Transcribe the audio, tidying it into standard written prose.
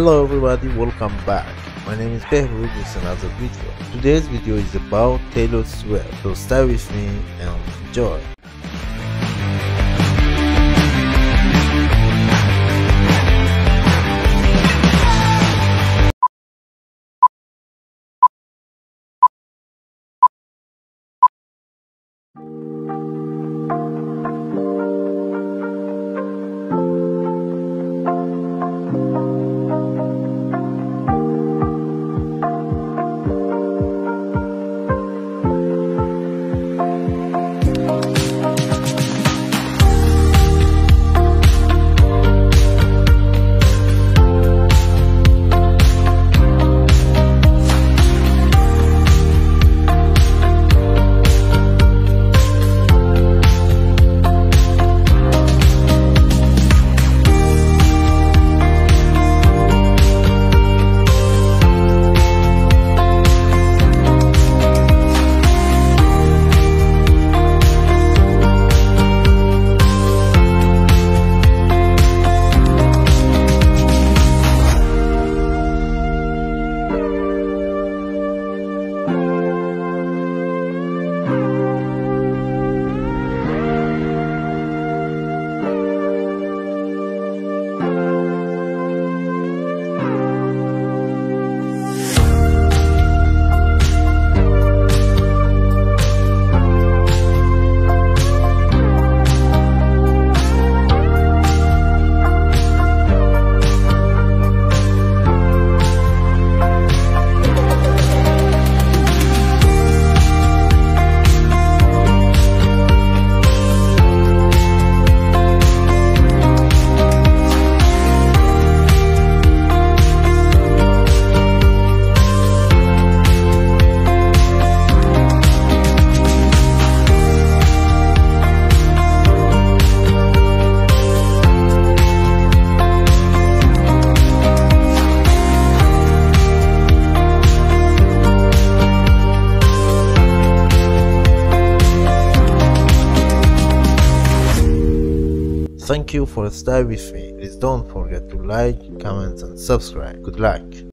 Hello everybody, welcome back. My name is Pep with another video. Today's video is about Taylor Swift, so stay with me and enjoy. Thank you for staying with me. Please don't forget to like, comment and subscribe. Good luck.